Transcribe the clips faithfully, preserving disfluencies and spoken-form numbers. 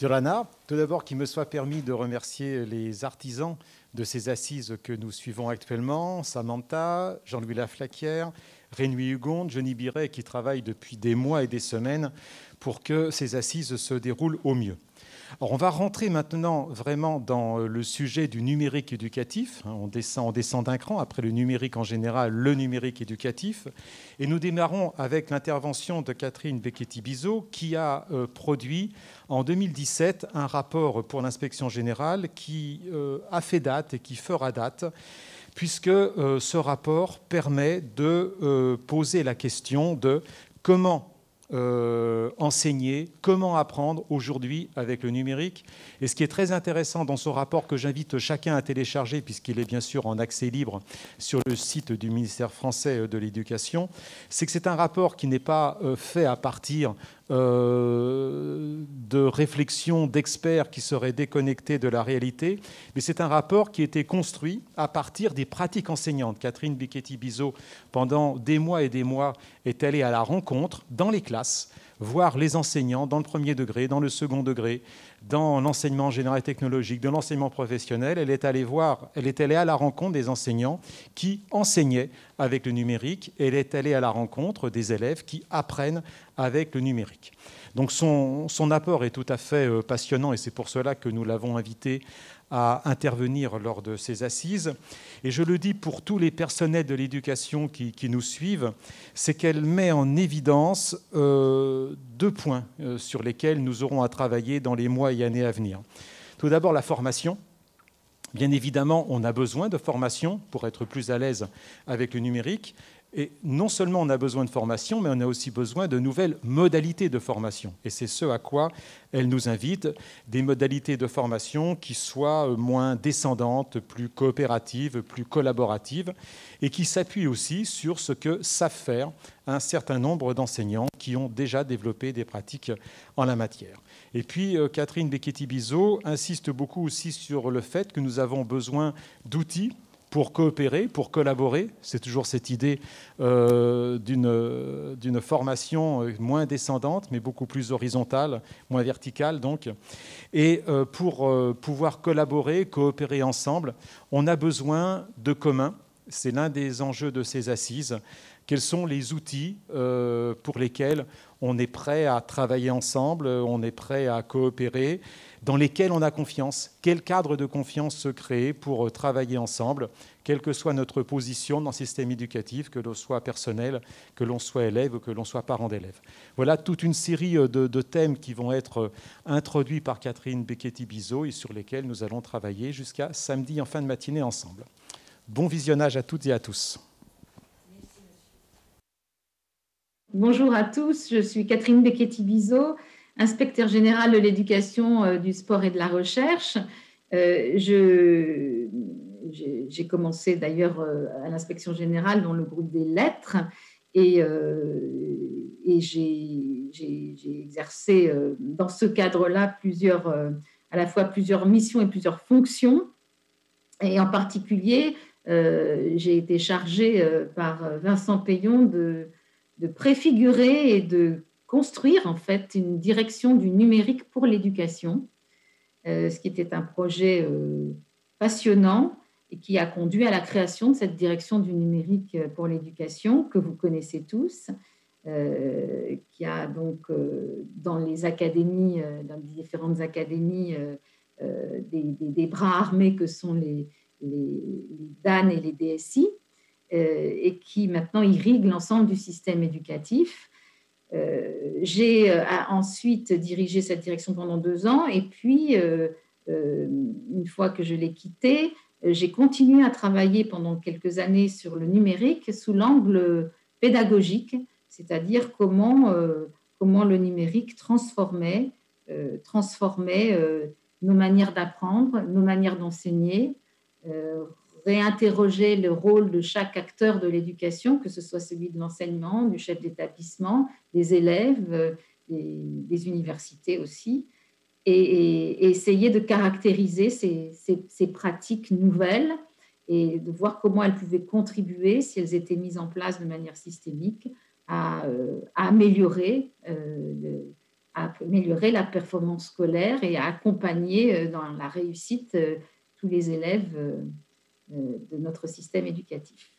Yorana, tout d'abord qu'il me soit permis de remercier les artisans de ces assises que nous suivons actuellement, Samantha, Jean-Louis Laflaquière, Rémi Hugon, Jenny Biret, qui travaillent depuis des mois et des semaines pour que ces assises se déroulent au mieux. Alors, on va rentrer maintenant vraiment dans le sujet du numérique éducatif. On descend, on descend d'un cran, après le numérique en général, le numérique éducatif. Et nous démarrons avec l'intervention de Catherine Becchetti-Bizot, qui a euh, produit en deux mille dix-sept un rapport pour l'inspection générale qui euh, a fait date et qui fera date, puisque euh, ce rapport permet de euh, poser la question de comment Euh, enseigner, comment apprendre aujourd'hui avec le numérique. Et ce qui est très intéressant dans ce rapport, que j'invite chacun à télécharger puisqu'il est bien sûr en accès libre sur le site du ministère français de l'Éducation, c'est que c'est un rapport qui n'est pas fait à partir Euh, de réflexions d'experts qui seraient déconnectés de la réalité, mais c'est un rapport qui a été construit à partir des pratiques enseignantes. Catherine Becchetti-Bizot, pendant des mois et des mois, est allée à la rencontre, dans les classes, voir les enseignants dans le premier degré, dans le second degré, dans l'enseignement général et technologique, dans l'enseignement professionnel. Elle est allée voir, elle est allée à la rencontre des enseignants qui enseignaient avec le numérique. Elle est allée à la rencontre des élèves qui apprennent avec le numérique. Donc son, son apport est tout à fait passionnant et c'est pour cela que nous l'avons invité à intervenir lors de ces assises. Et je le dis pour tous les personnels de l'éducation qui, qui nous suivent, c'est qu'elle met en évidence euh, deux points euh, sur lesquels nous aurons à travailler dans les mois et années à venir. Tout d'abord, la formation. Bien évidemment, on a besoin de formation pour être plus à l'aise avec le numérique. Et non seulement on a besoin de formation, mais on a aussi besoin de nouvelles modalités de formation. Et c'est ce à quoi elle nous invite, des modalités de formation qui soient moins descendantes, plus coopératives, plus collaboratives, et qui s'appuient aussi sur ce que savent faire un certain nombre d'enseignants qui ont déjà développé des pratiques en la matière. Et puis, Catherine Becchetti-Bizot insiste beaucoup aussi sur le fait que nous avons besoin d'outils pour coopérer, pour collaborer. C'est toujours cette idée euh, d'une d'une formation moins descendante, mais beaucoup plus horizontale, moins verticale donc. Et euh, pour euh, pouvoir collaborer, coopérer ensemble, on a besoin de communs. C'est l'un des enjeux de ces assises. Quels sont les outils euh, pour lesquels on est prêt à travailler ensemble, on est prêt à coopérer, dans lesquels on a confiance? Quel cadre de confiance se créer pour travailler ensemble, quelle que soit notre position dans le système éducatif, que l'on soit personnel, que l'on soit élève ou que l'on soit parent d'élève. Voilà toute une série de, de thèmes qui vont être introduits par Catherine Becchetti-Bizot et sur lesquels nous allons travailler jusqu'à samedi en fin de matinée ensemble. Bon visionnage à toutes et à tous. Bonjour à tous, je suis Catherine Becchetti-Bizot, inspecteur général de l'éducation, euh, du sport et de la recherche. Euh, je, j'ai, j'ai commencé d'ailleurs à l'inspection générale dans le groupe des lettres et, euh, et j'ai, j'ai, j'ai exercé euh, dans ce cadre-là plusieurs, euh, à la fois plusieurs missions et plusieurs fonctions. Et en particulier, euh, j'ai été chargée euh, par Vincent Péillon de... de préfigurer et de construire en fait une direction du numérique pour l'éducation, euh, ce qui était un projet euh, passionnant et qui a conduit à la création de cette direction du numérique pour l'éducation que vous connaissez tous, euh, qui a donc euh, dans les académies, euh, dans les différentes académies, euh, euh, des, des, des bras armés que sont les, les, les D A N E et les D S I, Euh, et qui maintenant irrigue l'ensemble du système éducatif. Euh, j'ai euh, ensuite dirigé cette direction pendant deux ans et puis, euh, euh, une fois que je l'ai quittée, euh, j'ai continué à travailler pendant quelques années sur le numérique sous l'angle pédagogique, c'est-à-dire comment, euh, comment le numérique transformait, euh, transformait euh, nos manières d'apprendre, nos manières d'enseigner, euh, réinterroger le rôle de chaque acteur de l'éducation, que ce soit celui de l'enseignement, du chef d'établissement, des élèves, des, des universités aussi, et, et, et essayer de caractériser ces, ces, ces pratiques nouvelles et de voir comment elles pouvaient contribuer, si elles étaient mises en place de manière systémique, à, euh, à améliorer, euh, le, à améliorer la performance scolaire et à accompagner dans la réussite tous les élèves de notre système éducatif.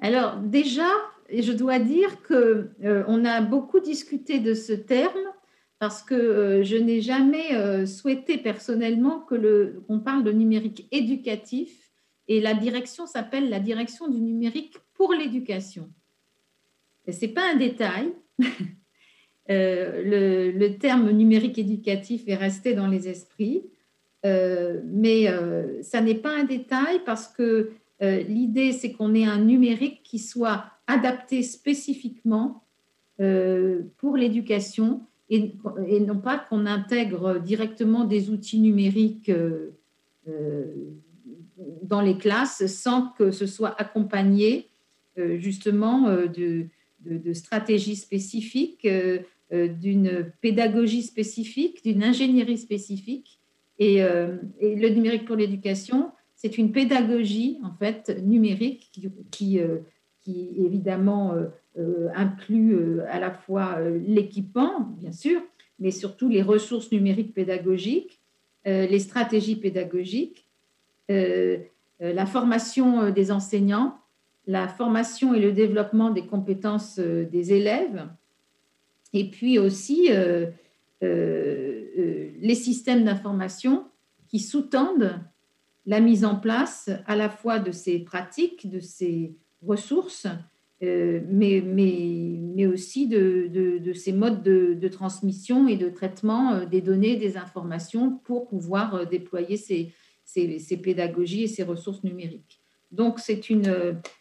Alors déjà, je dois dire qu'on euh, a beaucoup discuté de ce terme parce que euh, je n'ai jamais euh, souhaité personnellement que le, qu'on parle de numérique éducatif, et la direction s'appelle la direction du numérique pour l'éducation. Ce n'est pas un détail. euh, le, le terme numérique éducatif est resté dans les esprits, euh, mais euh, ça n'est pas un détail parce que Euh, l'idée, c'est qu'on ait un numérique qui soit adapté spécifiquement euh, pour l'éducation et, et non pas qu'on intègre directement des outils numériques euh, euh, dans les classes sans que ce soit accompagné euh, justement euh, de, de, de stratégies spécifiques, euh, euh, d'une pédagogie spécifique, d'une ingénierie spécifique. Et, euh, et le numérique pour l'éducation, c'est une pédagogie en fait numérique qui, qui, euh, qui évidemment euh, euh, inclut euh, à la fois euh, l'équipement, bien sûr, mais surtout les ressources numériques pédagogiques, euh, les stratégies pédagogiques, euh, euh, la formation euh, des enseignants, la formation et le développement des compétences euh, des élèves, et puis aussi euh, euh, euh, les systèmes d'information qui sous-tendent la mise en place à la fois de ces pratiques, de ces ressources, euh, mais, mais, mais aussi de, de, de ces modes de, de transmission et de traitement des données, des informations pour pouvoir déployer ces, ces, ces pédagogies et ces ressources numériques. Donc, c'est une,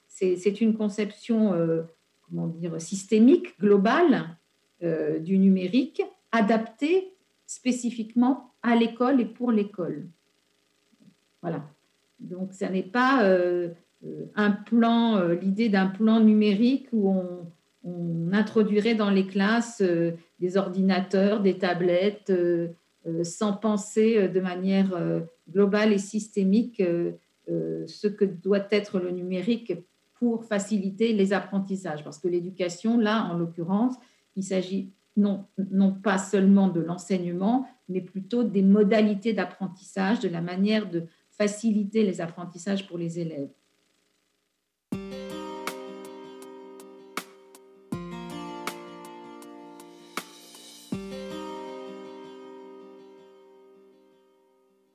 c'est, c'est une conception euh, comment dire, systémique, globale euh, du numérique, adaptée spécifiquement à l'école et pour l'école. Voilà, donc ça n'est pas euh, un plan, euh, l'idée d'un plan numérique où on, on introduirait dans les classes euh, des ordinateurs, des tablettes, euh, euh, sans penser euh, de manière euh, globale et systémique euh, euh, ce que doit être le numérique pour faciliter les apprentissages. Parce que l'éducation, là, en l'occurrence, il s'agit non, non pas seulement de l'enseignement, mais plutôt des modalités d'apprentissage, de la manière de faciliter les apprentissages pour les élèves.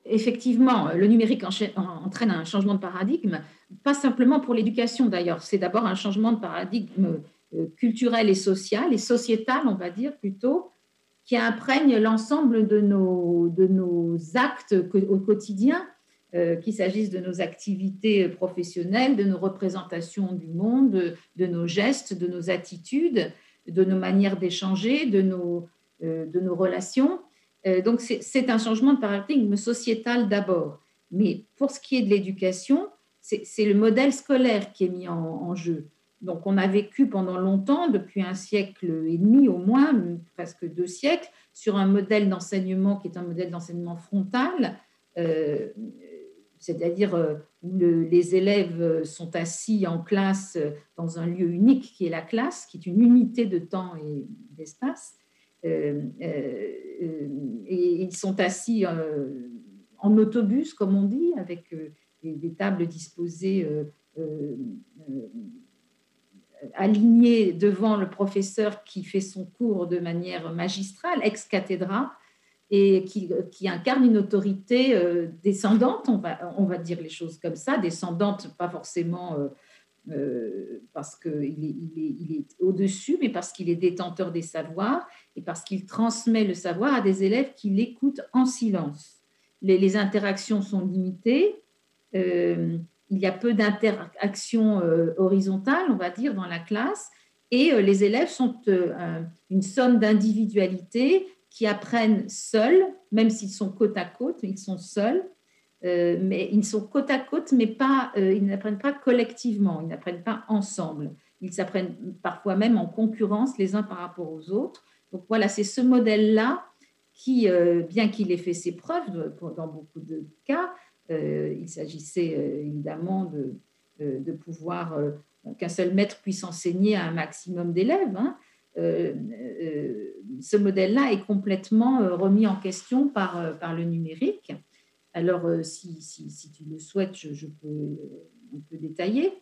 Effectivement, le numérique entraîne un changement de paradigme, pas simplement pour l'éducation d'ailleurs, c'est d'abord un changement de paradigme culturel et social, et sociétal, on va dire plutôt, qui imprègne l'ensemble de nos, de nos actes au quotidien, Euh, qu'il s'agisse de nos activités professionnelles, de nos représentations du monde, de, de nos gestes, de nos attitudes, de nos manières d'échanger, de nos, euh, de nos relations. Euh, donc, c'est, c'est un changement de paradigme sociétal d'abord. Mais pour ce qui est de l'éducation, c'est, c'est le modèle scolaire qui est mis en, en jeu. Donc, on a vécu pendant longtemps, depuis un siècle et demi au moins, presque deux siècles, sur un modèle d'enseignement qui est un modèle d'enseignement frontal, euh, c'est-à-dire où le, les élèves sont assis en classe dans un lieu unique qui est la classe, qui est une unité de temps et d'espace. Euh, euh, et ils sont assis euh, en autobus, comme on dit, avec euh, des, des tables disposées, euh, euh, alignées devant le professeur qui fait son cours de manière magistrale, ex cathedra, et qui, qui incarne une autorité euh, descendante, on va, on va dire les choses comme ça, descendante, pas forcément euh, euh, parce qu'il est, il est, il est au-dessus, mais parce qu'il est détenteur des savoirs et parce qu'il transmet le savoir à des élèves qui l'écoutent en silence. Les, les interactions sont limitées, euh, il y a peu d'interactions euh, horizontales, on va dire, dans la classe, et euh, les élèves sont euh, un, une somme d'individualités qui apprennent seuls, même s'ils sont côte à côte, ils sont seuls, euh, mais ils sont côte à côte, mais pas, euh, ils n'apprennent pas collectivement, ils n'apprennent pas ensemble. Ils s'apprennent parfois même en concurrence les uns par rapport aux autres. Donc voilà, c'est ce modèle-là qui, euh, bien qu'il ait fait ses preuves pour, dans beaucoup de cas, euh, il s'agissait euh, évidemment de, euh, de pouvoir euh, qu'un seul maître puisse enseigner à un maximum d'élèves, hein, euh, euh, ce modèle-là est complètement euh, remis en question par, euh, par le numérique. Alors, euh, si, si, si tu le souhaites, je, je peux euh, on peut détailler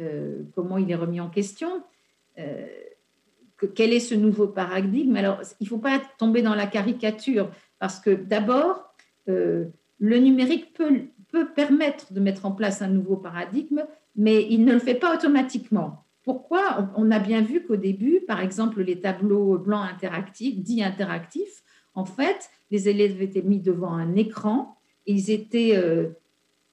euh, comment il est remis en question, euh, que, quel est ce nouveau paradigme. Alors, il ne faut pas tomber dans la caricature, parce que d'abord, euh, le numérique peut, peut permettre de mettre en place un nouveau paradigme, mais il ne le fait pas automatiquement. Pourquoi? On a bien vu qu'au début, par exemple, les tableaux blancs interactifs, dits interactifs, en fait, les élèves étaient mis devant un écran, et ils étaient... Euh,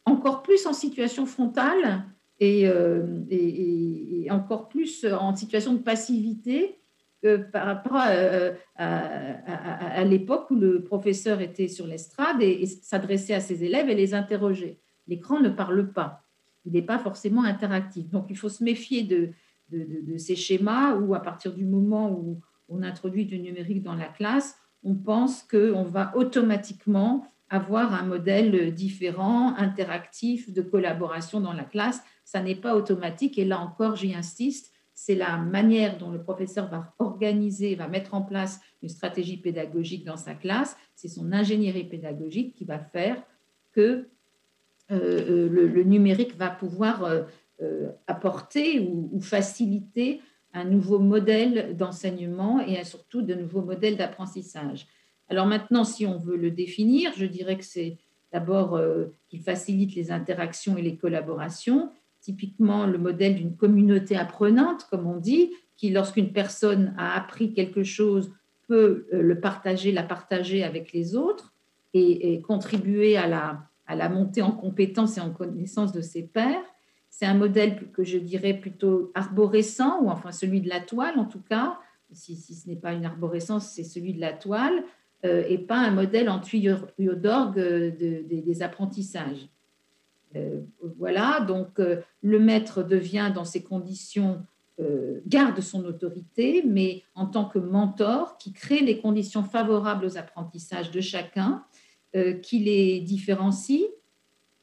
encore plus en situation frontale et, euh, et, et encore plus en situation de passivité que par rapport à, à, à, à l'époque où le professeur était sur l'estrade et, et s'adressait à ses élèves et les interrogeait. L'écran ne parle pas, il n'est pas forcément interactif. Donc, il faut se méfier de, de, de, de ces schémas où, à partir du moment où on introduit du numérique dans la classe, on pense qu'on va automatiquement avoir un modèle différent, interactif, de collaboration dans la classe. Ça n'est pas automatique, et là encore, j'y insiste, c'est la manière dont le professeur va organiser, va mettre en place une stratégie pédagogique dans sa classe, c'est son ingénierie pédagogique qui va faire que euh, le, le numérique va pouvoir euh, euh, apporter ou, ou faciliter un nouveau modèle d'enseignement et surtout de nouveaux modèles d'apprentissage. Alors maintenant, si on veut le définir, je dirais que c'est d'abord euh, qu'il facilite les interactions et les collaborations, typiquement le modèle d'une communauté apprenante, comme on dit, qui, lorsqu'une personne a appris quelque chose, peut euh, le partager, la partager avec les autres et, et contribuer à la, à la montée en compétence et en connaissance de ses pairs. C'est un modèle que je dirais plutôt arborescent, ou enfin celui de la toile en tout cas, si, si ce n'est pas une arborescence, c'est celui de la toile, et pas un modèle en tuyau d'orgue de, de, des apprentissages. Euh, voilà, donc euh, le maître devient dans ces conditions, euh, garde son autorité, mais en tant que mentor qui crée les conditions favorables aux apprentissages de chacun, euh, qui les différencie,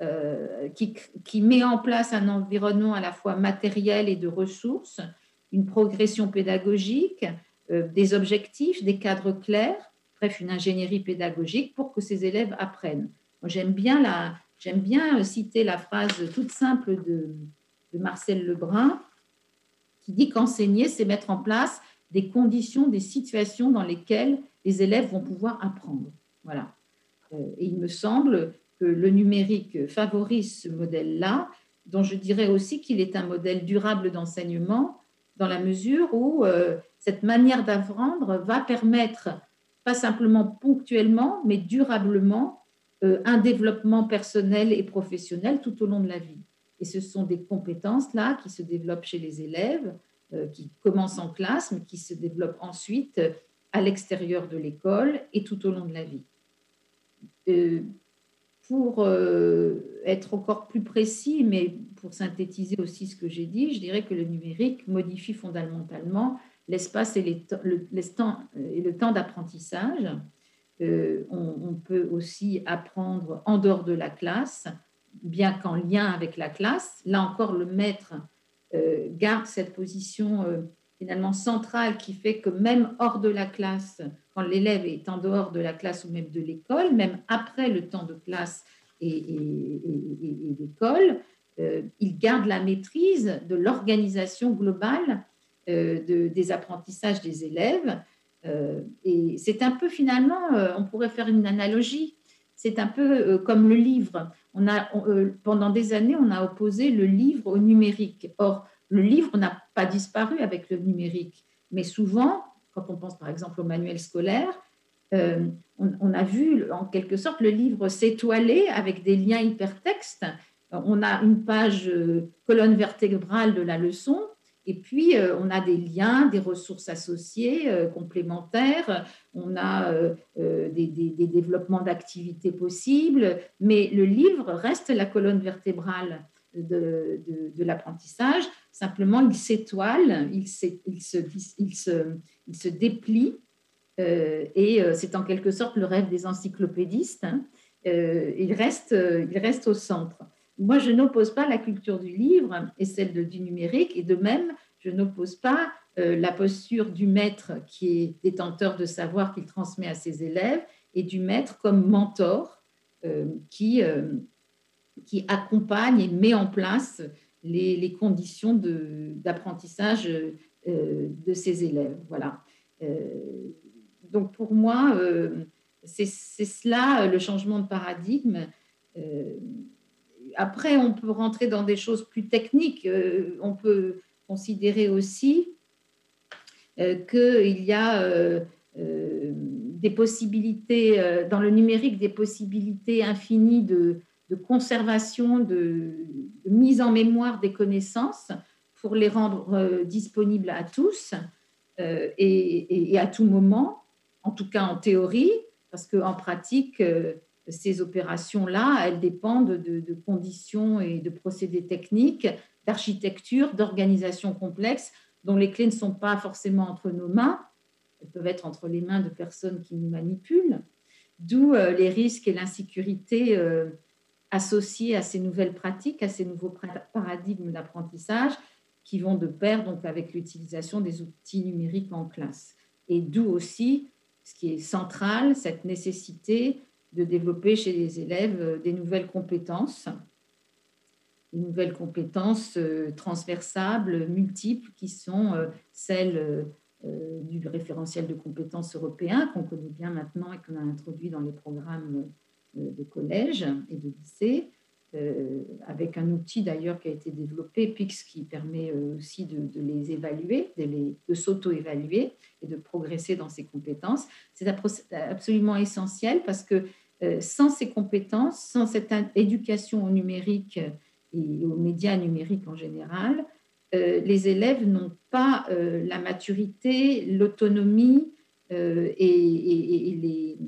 euh, qui, qui met en place un environnement à la fois matériel et de ressources, une progression pédagogique, euh, des objectifs, des cadres clairs, bref, une ingénierie pédagogique pour que ces élèves apprennent. J'aime bien, la, j'aime bien citer la phrase toute simple de, de Marcel Lebrun qui dit qu'enseigner, c'est mettre en place des conditions, des situations dans lesquelles les élèves vont pouvoir apprendre. Voilà. Et il me semble que le numérique favorise ce modèle-là, dont je dirais aussi qu'il est un modèle durable d'enseignement, dans la mesure où euh, cette manière d'apprendre va permettre pas simplement ponctuellement, mais durablement, euh, un développement personnel et professionnel tout au long de la vie. Et ce sont des compétences-là qui se développent chez les élèves, euh, qui commencent en classe, mais qui se développent ensuite euh, à l'extérieur de l'école et tout au long de la vie. Euh, pour euh, être encore plus précis, mais pour synthétiser aussi ce que j'ai dit, je dirais que le numérique modifie fondamentalement l'espace et, les le, les temps, et le temps d'apprentissage. Euh, on, on peut aussi apprendre en dehors de la classe, bien qu'en lien avec la classe. Là encore, le maître euh, garde cette position euh, finalement centrale qui fait que même hors de la classe, quand l'élève est en dehors de la classe ou même de l'école, même après le temps de classe et, et, et, et, et d'école, euh, il garde la maîtrise de l'organisation globale Euh, de, des apprentissages des élèves. Euh, et c'est un peu finalement, euh, on pourrait faire une analogie, c'est un peu euh, comme le livre. On a, on, euh, pendant des années, on a opposé le livre au numérique. Or, le livre n'a pas disparu avec le numérique. Mais souvent, quand on pense par exemple au manuel scolaire, euh, on, on a vu en quelque sorte le livre s'étoiler avec des liens hypertextes. On a une page euh, colonne vertébrale de la leçon, et puis, euh, on a des liens, des ressources associées, euh, complémentaires, on a euh, euh, des, des, des développements d'activités possibles, mais le livre reste la colonne vertébrale de, de, de l'apprentissage. Simplement, il s'étoile, il, il, se, il, se, il se déplie euh, et c'est en quelque sorte le rêve des encyclopédistes, hein, euh, il reste, euh, il reste au centre. Moi, je n'oppose pas la culture du livre et celle de, du numérique, et de même, je n'oppose pas euh, la posture du maître qui est détenteur de savoir qu'il transmet à ses élèves et du maître comme mentor euh, qui, euh, qui accompagne et met en place les, les conditions d'apprentissage de, euh, de ses élèves. Voilà. Euh, donc, pour moi, euh, c'est cela le changement de paradigme. Euh, Après, on peut rentrer dans des choses plus techniques. Euh, on peut considérer aussi euh, qu'il y a euh, euh, des possibilités, euh, dans le numérique, des possibilités infinies de, de conservation, de, de mise en mémoire des connaissances pour les rendre euh, disponibles à tous euh, et, et, et à tout moment, en tout cas en théorie, parce qu'en pratique... Euh, ces opérations-là, elles dépendent de, de conditions et de procédés techniques, d'architecture, d'organisation complexe, dont les clés ne sont pas forcément entre nos mains, elles peuvent être entre les mains de personnes qui nous manipulent, d'où euh, les risques et l'insécurité euh, associés à ces nouvelles pratiques, à ces nouveaux paradigmes d'apprentissage qui vont de pair donc, avec l'utilisation des outils numériques en classe. Et d'où aussi, ce qui est central, cette nécessité de développer chez les élèves des nouvelles compétences, des nouvelles compétences transversables, multiples, qui sont celles du référentiel de compétences européen qu'on connaît bien maintenant et qu'on a introduit dans les programmes de collège et de lycée, avec un outil d'ailleurs qui a été développé, P I X, qui permet aussi de, de les évaluer, de, de s'auto-évaluer et de progresser dans ses compétences. C'est absolument essentiel parce que sans ces compétences, sans cette éducation au numérique et aux médias numériques en général, les élèves n'ont pas la maturité, l'autonomie et, et, et les...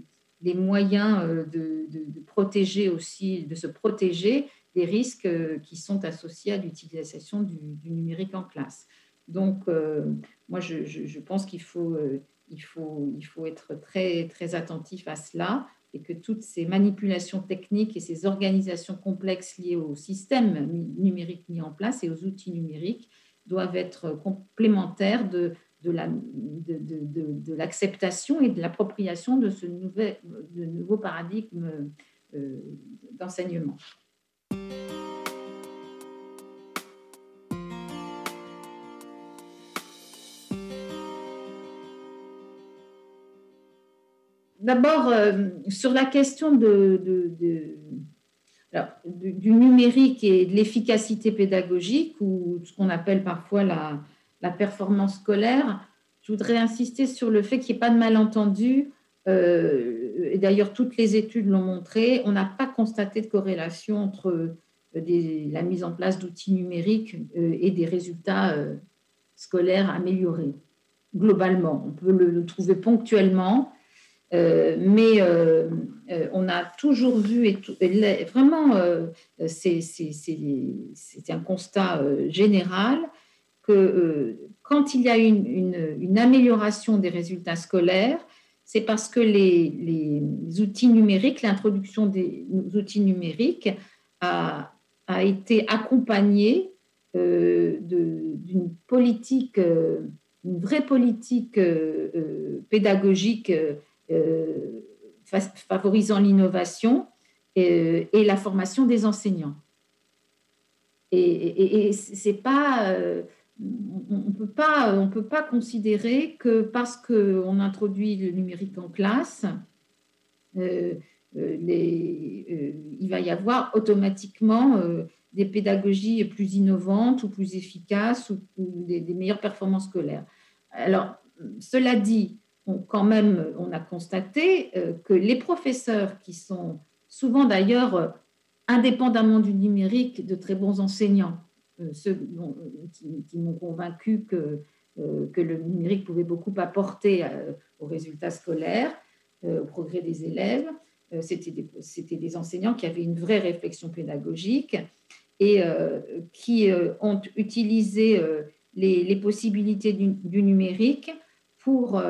des moyens de, de, de protéger aussi, de se protéger des risques qui sont associés à l'utilisation du, du numérique en classe. Donc, euh, moi, je, je, je pense qu'il faut, euh, il faut, il faut être très, très attentif à cela et que toutes ces manipulations techniques et ces organisations complexes liées au système numérique mis en place et aux outils numériques doivent être complémentaires de de l'acceptation la, de, de, de, de et de l'appropriation de ce nouvel, de nouveau paradigme euh, d'enseignement. D'abord, euh, sur la question de, de, de, alors, du, du numérique et de l'efficacité pédagogique, ou ce qu'on appelle parfois la... la performance scolaire, je voudrais insister sur le fait qu'il n'y ait pas de malentendu, euh, et d'ailleurs toutes les études l'ont montré, on n'a pas constaté de corrélation entre des, la mise en place d'outils numériques euh, et des résultats euh, scolaires améliorés, globalement. On peut le, le trouver ponctuellement, euh, mais euh, euh, on a toujours vu, et tout, et vraiment, euh, c'est un constat euh, général, que euh, quand il y a une, une, une amélioration des résultats scolaires, c'est parce que les, les outils numériques, l'introduction des outils numériques a, a été accompagnée euh, d'une politique, euh, une vraie politique euh, pédagogique euh, favorisant l'innovation et, et la formation des enseignants. Et, et, et c'est pas... Euh, On peut pas, on peut pas considérer que parce qu'on introduit le numérique en classe, euh, les, euh, il va y avoir automatiquement euh, des pédagogies plus innovantes ou plus efficaces ou, ou des, des meilleures performances scolaires. Alors, cela dit, on, quand même, on a constaté euh, que les professeurs qui sont souvent d'ailleurs, indépendamment du numérique, de très bons enseignants, Euh, ceux dont, qui, qui m'ont convaincu que, euh, que le numérique pouvait beaucoup apporter euh, aux résultats scolaires, euh, au progrès des élèves. Euh, C'était des, c'était des enseignants qui avaient une vraie réflexion pédagogique et euh, qui euh, ont utilisé euh, les, les possibilités du, du numérique pour euh,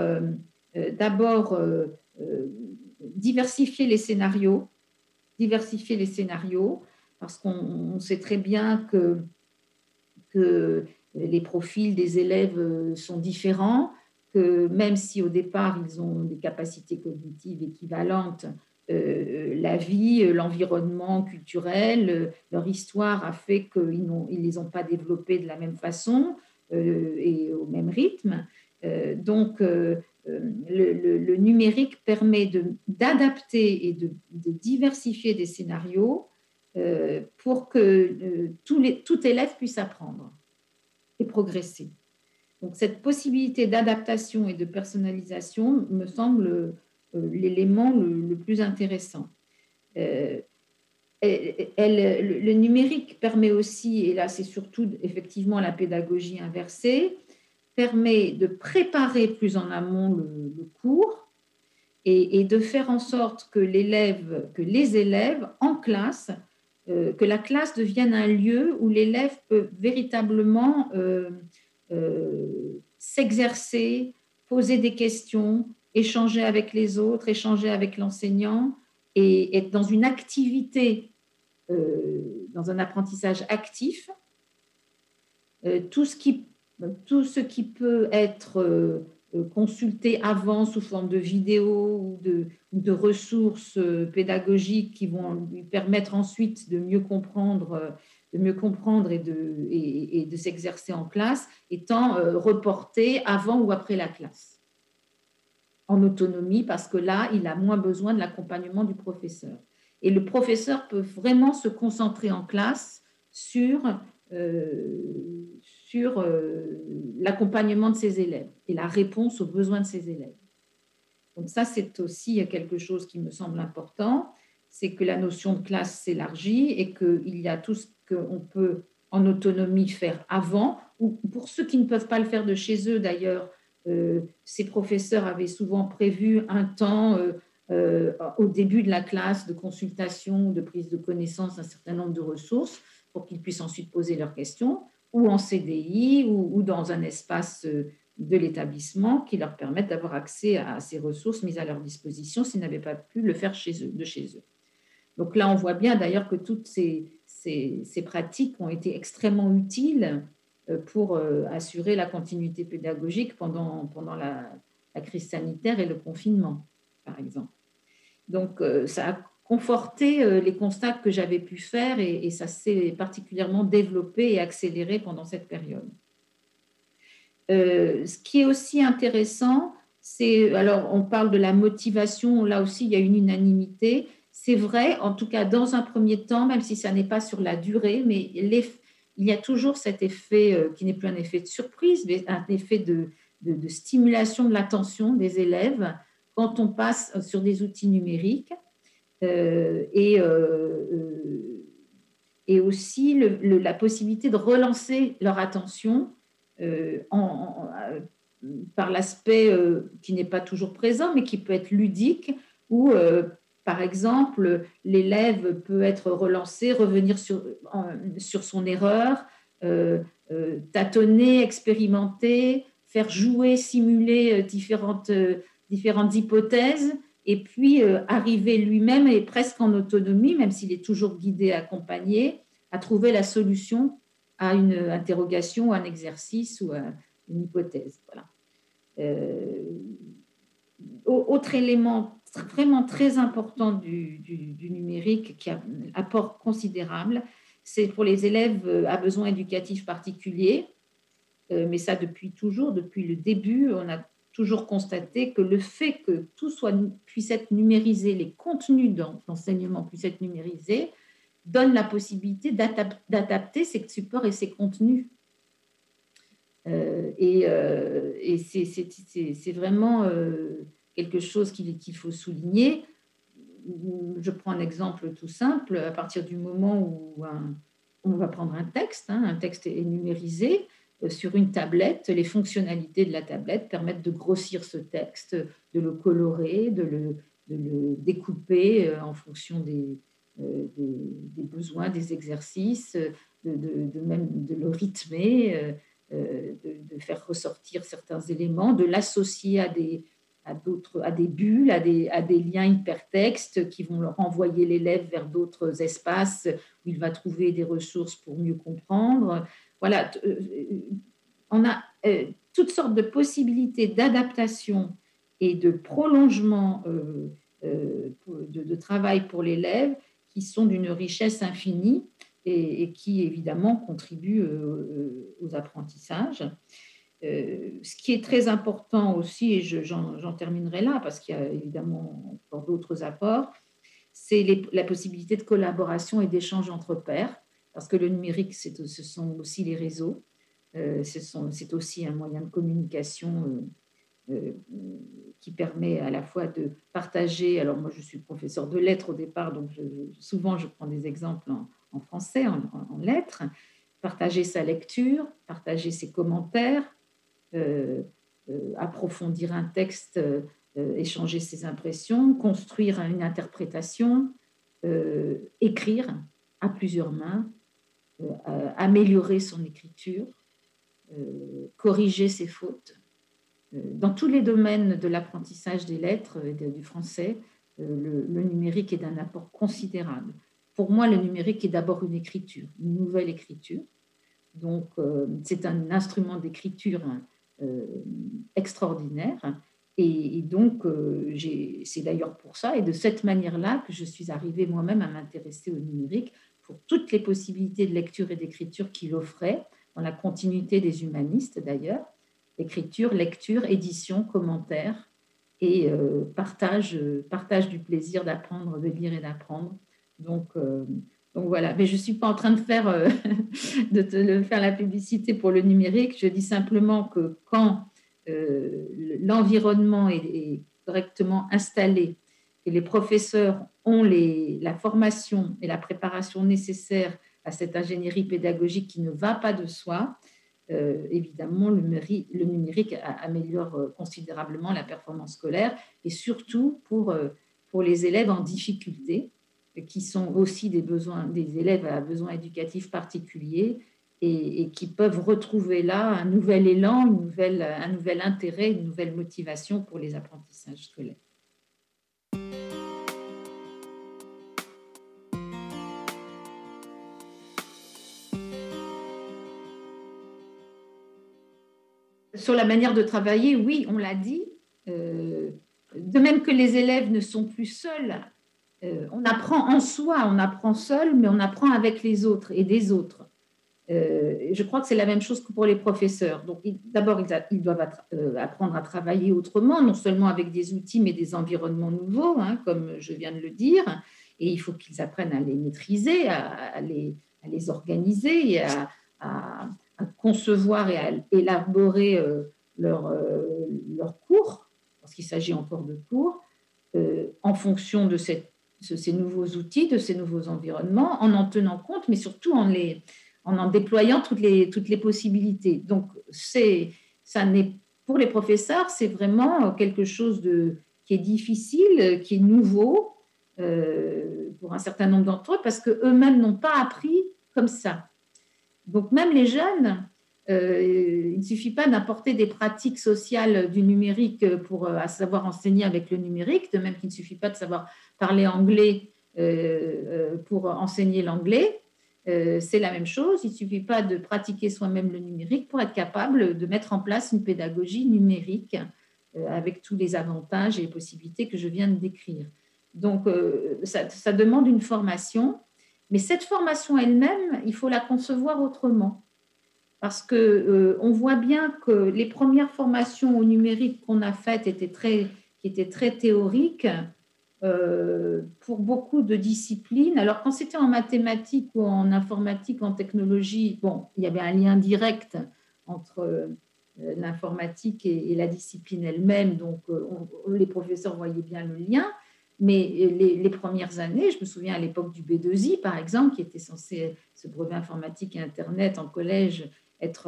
euh, d'abord euh, euh, diversifier les scénarios, diversifier les scénarios, parce qu'on sait très bien que, que les profils des élèves sont différents, que même si au départ ils ont des capacités cognitives équivalentes, Euh, la vie, l'environnement culturel, euh, leur histoire a fait qu'ils ne les ont pas développés de la même façon euh, et au même rythme. Euh, donc, euh, le, le, le numérique permet de, d'adapter et de, de diversifier des scénarios euh, pour que euh, tous les, tout élève puisse apprendre et progresser. Donc, cette possibilité d'adaptation et de personnalisation me semble l'élément le, le plus intéressant. Euh, elle, elle, le, le numérique permet aussi, et là c'est surtout effectivement la pédagogie inversée, permet de préparer plus en amont le, le cours et, et de faire en sorte que l'élève, que les élèves en classe, euh, que la classe devienne un lieu où l'élève peut véritablement euh, euh, s'exercer, poser des questions, échanger avec les autres, échanger avec l'enseignant et être dans une activité, euh, dans un apprentissage actif. Euh, tout ce qui, tout ce qui peut être euh, consulté avant sous forme de vidéos ou de, ou de ressources pédagogiques qui vont lui permettre ensuite de mieux comprendre, de mieux comprendre et de, et, et de s'exercer en classe, étant euh, reporté avant ou après la classe, en autonomie, parce que là, il a moins besoin de l'accompagnement du professeur. Et le professeur peut vraiment se concentrer en classe sur, euh, sur euh, l'accompagnement de ses élèves et la réponse aux besoins de ses élèves. Donc ça, c'est aussi quelque chose qui me semble important, c'est que la notion de classe s'élargit et qu'il y a tout ce qu'on peut en autonomie faire avant, ou pour ceux qui ne peuvent pas le faire de chez eux d'ailleurs. Euh, ces professeurs avaient souvent prévu un temps euh, euh, au début de la classe de consultation, de prise de connaissance d'un certain nombre de ressources pour qu'ils puissent ensuite poser leurs questions, ou en C D I ou, ou dans un espace euh, de l'établissement qui leur permette d'avoir accès à, à ces ressources mises à leur disposition s'ils n'avaient pas pu le faire chez eux, de chez eux. Donc là, on voit bien d'ailleurs que toutes ces, ces, ces pratiques ont été extrêmement utiles pour euh, assurer la continuité pédagogique pendant, pendant la, la crise sanitaire et le confinement, par exemple. Donc, euh, ça a conforté euh, les constats que j'avais pu faire et, et ça s'est particulièrement développé et accéléré pendant cette période. Euh, ce qui est aussi intéressant, c'est, alors on parle de la motivation, là aussi il y a une unanimité, c'est vrai, en tout cas dans un premier temps, même si ça n'est pas sur la durée, mais les il y a toujours cet effet euh, qui n'est plus un effet de surprise, mais un effet de, de, de stimulation de l'attention des élèves quand on passe sur des outils numériques euh, et, euh, et aussi le, le, la possibilité de relancer leur attention euh, en, en, euh, par l'aspect euh, qui n'est pas toujours présent, mais qui peut être ludique ou euh, par exemple, l'élève peut être relancé, revenir sur, sur son erreur, euh, euh, tâtonner, expérimenter, faire jouer, simuler différentes, euh, différentes hypothèses et puis euh, arriver lui-même et presque en autonomie, même s'il est toujours guidé, accompagné, à trouver la solution à une interrogation, à un exercice ou à une hypothèse. Voilà. Euh, autre élément vraiment très important du, du, du numérique qui a un apport considérable, c'est pour les élèves à besoins éducatifs particuliers, euh, mais ça depuis toujours, depuis le début, on a toujours constaté que le fait que tout soit, puisse être numérisé, les contenus d'enseignement puissent être numérisés, donne la possibilité d'adapter ces supports et ces contenus. Euh, et euh, et c'est, c'est, c'est, c'est vraiment... Euh, quelque chose qu'il faut souligner. Je prends un exemple tout simple. À partir du moment où un, on va prendre un texte, hein, un texte est numérisé sur une tablette, les fonctionnalités de la tablette permettent de grossir ce texte, de le colorer, de le, de le découper en fonction des, des, des besoins, des exercices, de, de, de même de le rythmer, de, de faire ressortir certains éléments, de l'associer à des à, d'autres, à des bulles, à des, à des liens hypertextes qui vont renvoyer l'élève vers d'autres espaces où il va trouver des ressources pour mieux comprendre. Voilà, on a euh, toutes sortes de possibilités d'adaptation et de prolongement euh, euh, de, de travail pour l'élève qui sont d'une richesse infinie et, et qui, évidemment, contribuent euh, aux apprentissages. Euh, ce qui est très important aussi, et je, j'en, j'en terminerai là, parce qu'il y a évidemment encore d'autres apports, c'est les, la possibilité de collaboration et d'échange entre pairs, parce que le numérique, c'est, ce sont aussi les réseaux, euh, ce sont, c'est aussi un moyen de communication euh, euh, qui permet à la fois de partager, alors moi je suis professeur de lettres au départ, donc je, souvent je prends des exemples en, en français, en, en, en lettres, partager sa lecture, partager ses commentaires, Euh, euh, approfondir un texte, euh, euh, échanger ses impressions, construire une interprétation, euh, écrire à plusieurs mains, euh, euh, améliorer son écriture, euh, corriger ses fautes. Euh, dans tous les domaines de l'apprentissage des lettres et de, du français, euh, le, le numérique est d'un apport considérable. Pour moi, le numérique est d'abord une écriture, une nouvelle écriture. Donc, euh, c'est un instrument d'écriture hein, Euh, extraordinaire et, et donc euh, j'ai, c'est d'ailleurs pour ça et de cette manière-là que je suis arrivée moi-même à m'intéresser au numérique pour toutes les possibilités de lecture et d'écriture qu'il offrait, dans la continuité des humanistes d'ailleurs, écriture, lecture, édition, commentaire et euh, partage, euh, partage du plaisir d'apprendre, de lire et d'apprendre. Donc, euh, Donc voilà, mais je ne suis pas en train de faire, euh, de te, de faire la publicité pour le numérique. Je dis simplement que quand euh, l'environnement est, est correctement installé et les professeurs ont les, la formation et la préparation nécessaires à cette ingénierie pédagogique qui ne va pas de soi, euh, évidemment, le, le numérique améliore considérablement la performance scolaire et surtout pour, pour les élèves en difficulté, qui sont aussi des, besoins, des élèves à besoins éducatifs particuliers et, et qui peuvent retrouver là un nouvel élan, une nouvelle, un nouvel intérêt, une nouvelle motivation pour les apprentissages scolaires. Sur la manière de travailler, oui, on l'a dit, euh, de même que les élèves ne sont plus seuls, Euh, on apprend en soi, on apprend seul, mais on apprend avec les autres et des autres. Euh, je crois que c'est la même chose que pour les professeurs. Donc, ils, d'abord, ils, a, ils doivent attra- euh, apprendre à travailler autrement, non seulement avec des outils, mais des environnements nouveaux, hein, comme je viens de le dire. Et il faut qu'ils apprennent à les maîtriser, à, à, les, à les organiser, et à, à, à concevoir et à élaborer euh, leurs euh, leur cours, parce qu'il s'agit encore de cours, euh, en fonction de cette ces nouveaux outils, de ces nouveaux environnements, en en tenant compte, mais surtout en, les, en, en déployant toutes les, toutes les possibilités. Donc, c'est, ça n'est, pour les professeurs, c'est vraiment quelque chose de, qui est difficile, qui est nouveau euh, pour un certain nombre d'entre eux, parce qu'eux-mêmes n'ont pas appris comme ça. Donc, même les jeunes, euh, il ne suffit pas d'apporter des pratiques sociales du numérique pour euh, à savoir enseigner avec le numérique, de même qu'il ne suffit pas de savoir parler anglais euh, pour enseigner l'anglais, euh, c'est la même chose. Il ne suffit pas de pratiquer soi-même le numérique pour être capable de mettre en place une pédagogie numérique euh, avec tous les avantages et les possibilités que je viens de décrire. Donc, euh, ça, ça demande une formation, mais cette formation elle-même, il faut la concevoir autrement. Parce qu'on euh, voit bien que les premières formations au numérique qu'on a faites étaient très, étaient très théoriques, Euh, pour beaucoup de disciplines. Alors, quand c'était en mathématiques ou en informatique, en technologie, bon, il y avait un lien direct entre euh, l'informatique et, et la discipline elle-même, donc euh, on, les professeurs voyaient bien le lien, mais les, les premières années, je me souviens à l'époque du B deux I, par exemple, qui était censé, ce brevet informatique et Internet en collège, être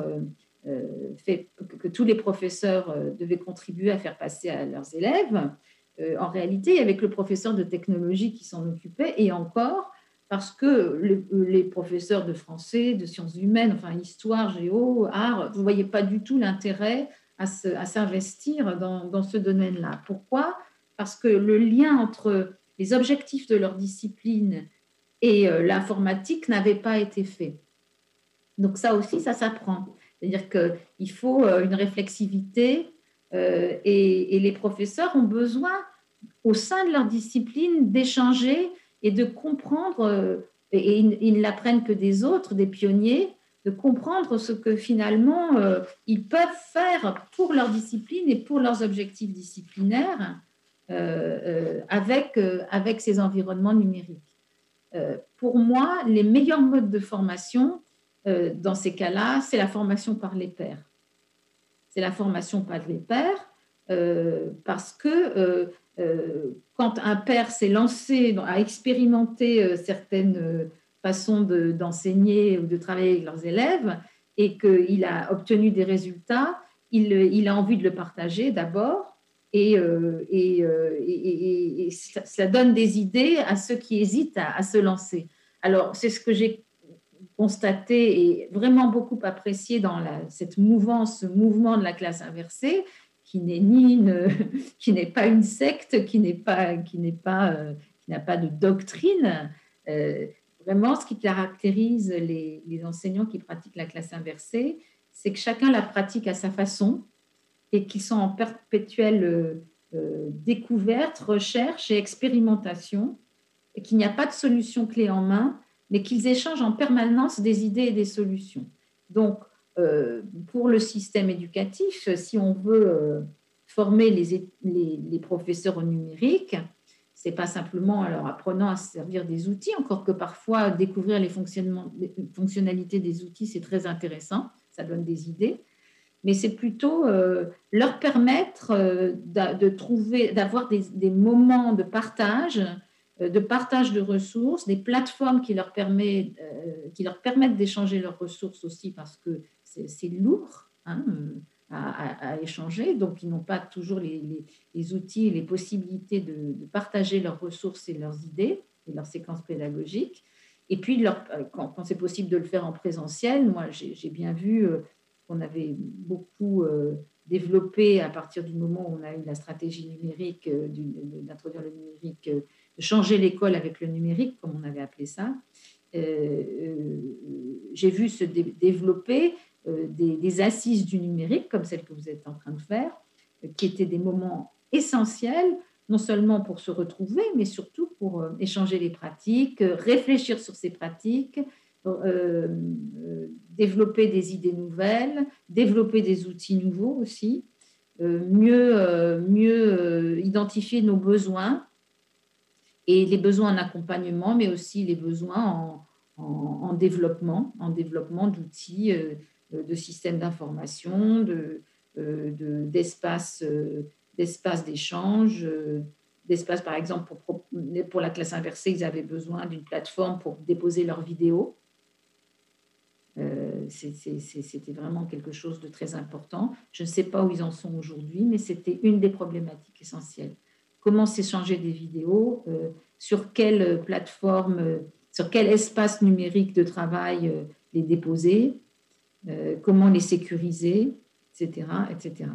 euh, fait, que, que tous les professeurs euh, devaient contribuer à faire passer à leurs élèves. Euh, en réalité, il y avait que le professeur de technologie qui s'en occupait, et encore parce que le, les professeurs de français, de sciences humaines, enfin histoire, géo, art, vous ne voyez pas du tout l'intérêt à s'investir dans, dans ce domaine-là. Pourquoi ? Parce que le lien entre les objectifs de leur discipline et euh, l'informatique n'avait pas été fait. Donc ça aussi, ça s'apprend. C'est-à-dire qu'il faut euh, une réflexivité euh, et, et les professeurs ont besoin, au sein de leur discipline, d'échanger et de comprendre, euh, et, et ils ne l'apprennent que des autres, des pionniers, de comprendre ce que finalement euh, ils peuvent faire pour leur discipline et pour leurs objectifs disciplinaires euh, euh, avec, euh, avec ces environnements numériques. Euh, pour moi, les meilleurs modes de formation euh, dans ces cas-là, c'est la formation par les pairs. C'est la formation par les pairs euh, parce que euh, euh, quand un pair s'est lancé à expérimenter euh, certaines... Euh, façon de, d'enseigner ou de travailler avec leurs élèves et qu'il a obtenu des résultats, il, il a envie de le partager d'abord et, euh, et, euh, et, et, et ça, ça donne des idées à ceux qui hésitent à, à se lancer. Alors, c'est ce que j'ai constaté et vraiment beaucoup apprécié dans la, cette mouvance, ce mouvement de la classe inversée qui n'est, ni une, qui n'est pas une secte, qui n'est pas, qui n'est pas, euh, qui n'a pas de doctrine. Euh, Vraiment, ce qui caractérise les, les enseignants qui pratiquent la classe inversée, c'est que chacun la pratique à sa façon et qu'ils sont en perpétuelle euh, découverte, recherche et expérimentation, et qu'il n'y a pas de solution clé en main, mais qu'ils échangent en permanence des idées et des solutions. Donc, euh, pour le système éducatif, si on veut euh, former les, les, les professeurs au numérique, c'est pas simplement en leur apprenant à se servir des outils, encore que parfois découvrir les, les fonctionnalités des outils, c'est très intéressant, ça donne des idées, mais c'est plutôt euh, leur permettre euh, de trouver, d'avoir des, des moments de partage, euh, de partage de ressources, des plateformes qui leur, permet, euh, qui leur permettent d'échanger leurs ressources aussi, parce que c'est, c'est lourd, hein, À, à, à échanger, donc ils n'ont pas toujours les, les, les outils, les possibilités de, de partager leurs ressources et leurs idées et leurs séquences pédagogiques. Et puis, leur, quand, quand c'est possible de le faire en présentiel, moi, j'ai, j'ai bien vu euh, qu'on avait beaucoup euh, développé à partir du moment où on a eu la stratégie numérique, euh, du, d'introduire le numérique, euh, de changer l'école avec le numérique, comme on avait appelé ça. Euh, euh, j'ai vu se dé- développer Des, des assises du numérique, comme celle que vous êtes en train de faire, qui étaient des moments essentiels, non seulement pour se retrouver, mais surtout pour euh, échanger les pratiques, euh, réfléchir sur ces pratiques, euh, euh, développer des idées nouvelles, développer des outils nouveaux aussi, euh, mieux, euh, mieux euh, identifier nos besoins, et les besoins en accompagnement, mais aussi les besoins en, en, en développement, en développement d'outils euh, de systèmes d'information, de, euh, de, d'espace, euh, d'espace d'échange, euh, d'espace, par exemple, pour, pour la classe inversée, ils avaient besoin d'une plateforme pour déposer leurs vidéos. Euh, c'est, c'est, c'était vraiment quelque chose de très important. Je ne sais pas où ils en sont aujourd'hui, mais c'était une des problématiques essentielles. Comment s'échanger des vidéos, euh, sur quelle plateforme, euh, sur quel espace numérique de travail euh, les déposer, Euh, comment les sécuriser, et cetera, et cetera.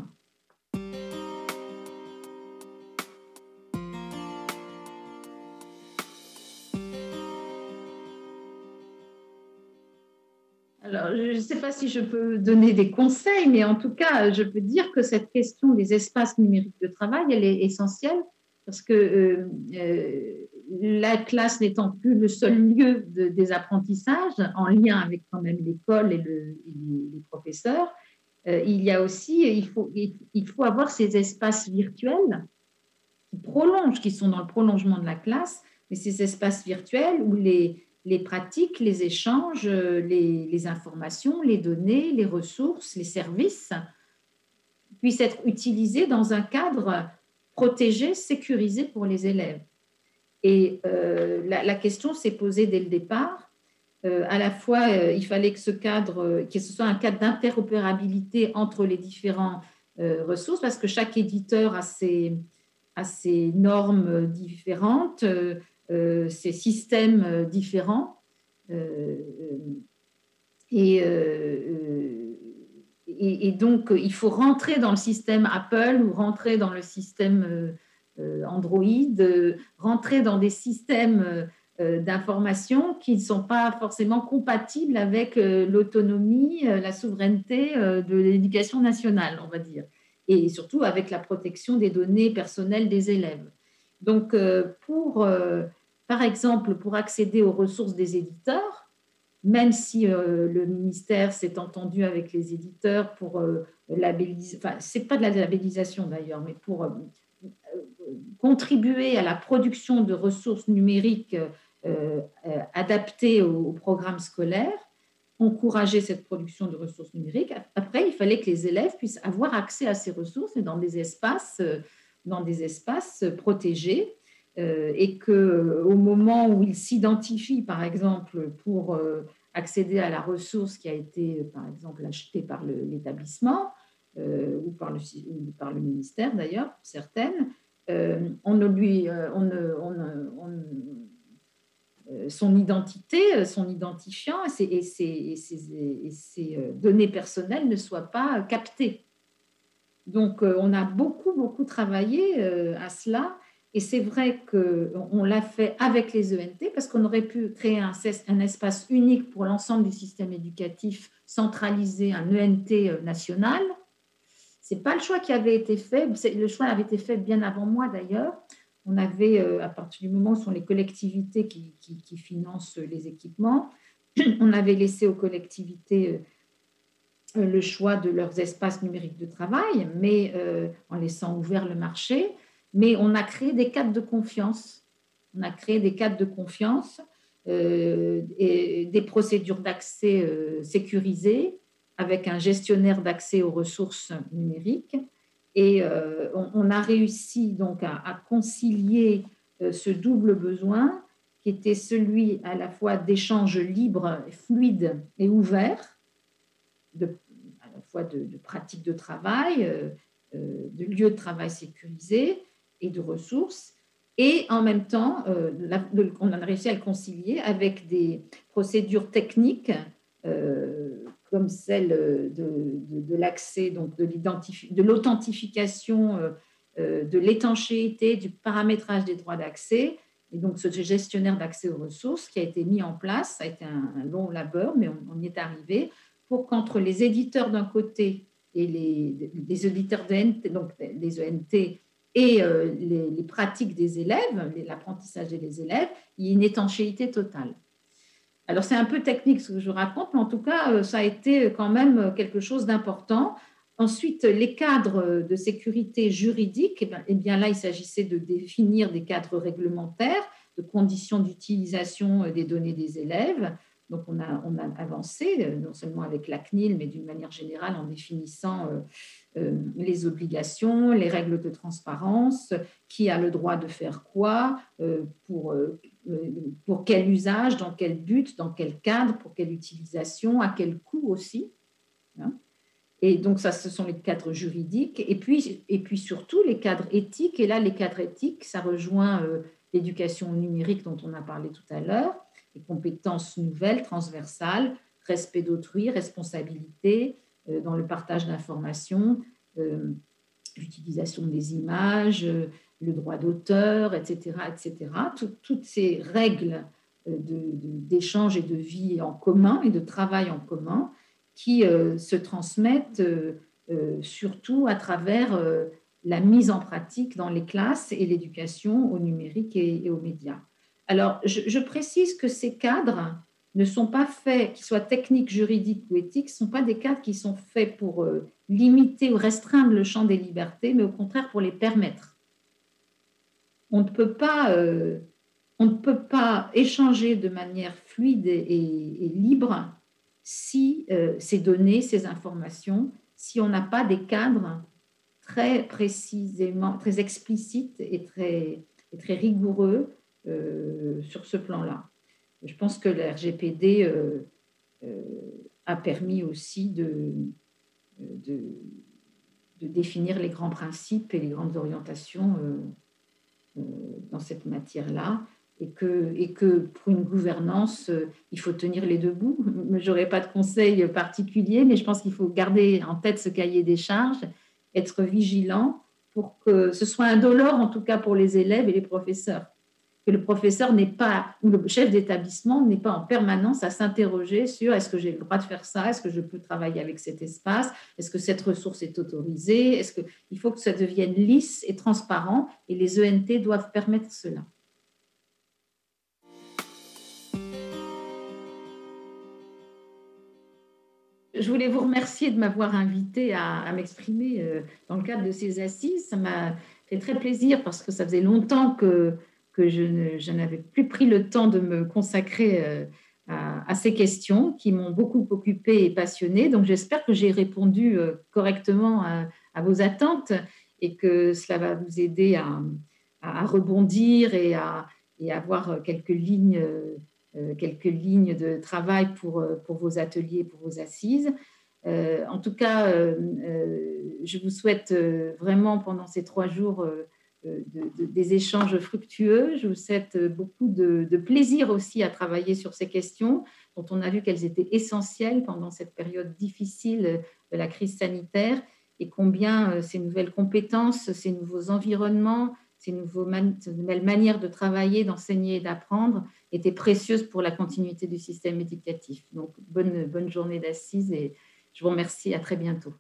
Alors, je ne sais pas si je peux donner des conseils, mais en tout cas, je peux dire que cette question des espaces numériques de travail, elle est essentielle parce que euh, euh, la classe n'étant plus le seul lieu de, des apprentissages, en lien avec quand même l'école et, le, et les professeurs, euh, il y a aussi, il faut, il, il faut avoir ces espaces virtuels qui prolongent, qui sont dans le prolongement de la classe, mais ces espaces virtuels où les, les pratiques, les échanges, les, les informations, les données, les ressources, les services puissent être utilisés dans un cadre protégé, sécurisé pour les élèves. Et euh, la, la question s'est posée dès le départ. Euh, à la fois, euh, il fallait que ce cadre, euh, que ce soit un cadre d'interopérabilité entre les différentes euh, ressources, parce que chaque éditeur a ses, a ses normes différentes, euh, euh, ses systèmes différents. Euh, et, euh, et, et donc, il faut rentrer dans le système Apple ou rentrer dans le système euh, Android, euh, rentrer dans des systèmes euh, d'information qui ne sont pas forcément compatibles avec euh, l'autonomie, euh, la souveraineté euh, de l'éducation nationale, on va dire, et surtout avec la protection des données personnelles des élèves. Donc, euh, pour, euh, par exemple, pour accéder aux ressources des éditeurs, même si euh, le ministère s'est entendu avec les éditeurs pour euh, labelliser, enfin, c'est pas de la labellisation d'ailleurs, mais pour euh, contribuer à la production de ressources numériques euh, euh, adaptées au, au programme scolaire, encourager cette production de ressources numériques. Après, il fallait que les élèves puissent avoir accès à ces ressources et dans des espaces, euh, dans des espaces protégés. Euh, et qu'au moment où ils s'identifient, par exemple, pour euh, accéder à la ressource qui a été, par exemple, achetée par l'établissement euh, ou, ou par le ministère, d'ailleurs, pour certaines, euh, on ne lui, euh, on, on, on, euh, son identité, son identifiant et ses, et ses, et ses, et ses données personnelles ne soient pas captées. Donc, euh, on a beaucoup, beaucoup travaillé euh, à cela. Et c'est vrai qu'on l'a fait avec les E N T parce qu'on aurait pu créer un, un espace unique pour l'ensemble du système éducatif, centraliser un E N T national. Ce n'est pas le choix qui avait été fait. Le choix avait été fait bien avant moi d'ailleurs. On avait, à partir du moment où ce sont les collectivités qui, qui, qui financent les équipements, on avait laissé aux collectivités le choix de leurs espaces numériques de travail, mais euh, en laissant ouvert le marché. Mais on a créé des cadres de confiance, on a créé des cadres de confiance euh, et des procédures d'accès euh, sécurisées avec un gestionnaire d'accès aux ressources numériques. Et euh, on, on a réussi donc à, à concilier euh, ce double besoin qui était celui à la fois d'échanges libres, fluides et ouverts, de, à la fois de, de pratiques de travail, euh, euh, de lieux de travail sécurisés, et de ressources, et en même temps, euh, la, le, on a réussi à le concilier avec des procédures techniques euh, comme celle de l'accès, donc de l'authentification, de, euh, de l'étanchéité, du paramétrage des droits d'accès, et donc ce gestionnaire d'accès aux ressources qui a été mis en place. Ça a été un, un long labeur, mais on, on y est arrivé pour qu'entre les éditeurs d'un côté et les, les éditeurs d'E N T, donc les E N T, et euh, les, les pratiques des élèves, l'apprentissage des élèves, il y a une étanchéité totale. Alors, c'est un peu technique ce que je raconte, mais en tout cas, euh, ça a été quand même quelque chose d'important. Ensuite, les cadres de sécurité juridique, eh bien, eh bien là, il s'agissait de définir des cadres réglementaires, de conditions d'utilisation des données des élèves. Donc, on a, on a avancé, non seulement avec la C N I L, mais d'une manière générale en définissant euh, euh, les obligations, les règles de transparence, qui a le droit de faire quoi, euh, pour, euh, pour quel usage, dans quel but, dans quel cadre, pour quelle utilisation, à quel coût aussi. Hein. Et donc, ça, ce sont les cadres juridiques. Et puis, et puis surtout, les cadres éthiques. Et là, les cadres éthiques, ça rejoint euh, l'éducation numérique dont on a parlé tout à l'heure. Les compétences nouvelles, transversales, respect d'autrui, responsabilité euh, dans le partage d'informations, euh, l'utilisation des images, euh, le droit d'auteur, et cetera, et cetera. Tout, toutes ces règles euh, d'échange et de vie en commun et de travail en commun qui euh, se transmettent euh, euh, surtout à travers euh, la mise en pratique dans les classes et l'éducation au numérique et, et aux médias. Alors, je, je précise que ces cadres ne sont pas faits, qu'ils soient techniques, juridiques ou éthiques, ne sont pas des cadres qui sont faits pour euh, limiter ou restreindre le champ des libertés, mais au contraire pour les permettre. On ne peut pas, euh, on ne peut pas échanger de manière fluide et, et, et libre si euh, ces données, ces informations, si on n'a pas des cadres très précisément, très explicites et très, et très rigoureux Euh, sur ce plan-là. Je pense que le R G P D euh, euh, a permis aussi de, de, de définir les grands principes et les grandes orientations euh, euh, dans cette matière-là. et que, et que pour une gouvernance, il faut tenir les deux bouts. Je n'aurai pas de conseil particulier, mais je pense qu'il faut garder en tête ce cahier des charges, être vigilant pour que ce soit indolore, en tout cas pour les élèves et les professeurs. Que le professeur n'est pas, ou le chef d'établissement n'est pas en permanence à s'interroger sur est-ce que j'ai le droit de faire ça, est-ce que je peux travailler avec cet espace, est-ce que cette ressource est autorisée, est-ce que... Il faut que ça devienne lisse et transparent, et les E N T doivent permettre cela. Je voulais vous remercier de m'avoir invité à, à m'exprimer dans le cadre de ces assises. Ça m'a fait très plaisir parce que ça faisait longtemps que, que je n'avais plus pris le temps de me consacrer à, à ces questions qui m'ont beaucoup occupée et passionnée. Donc, j'espère que j'ai répondu correctement à, à vos attentes et que cela va vous aider à, à rebondir et à et avoir quelques lignes Euh, quelques lignes de travail pour, pour vos ateliers, pour vos assises. Euh, en tout cas, euh, euh, je vous souhaite euh, vraiment pendant ces trois jours euh, de, de, des échanges fructueux. Je vous souhaite beaucoup de, de plaisir aussi à travailler sur ces questions dont on a vu qu'elles étaient essentielles pendant cette période difficile de la crise sanitaire et combien euh, ces nouvelles compétences, ces nouveaux environnements, ces nouvelles manières de travailler, d'enseigner et d'apprendre étaient précieuses pour la continuité du système éducatif. Donc, bonne, bonne journée d'assises et je vous remercie. À très bientôt.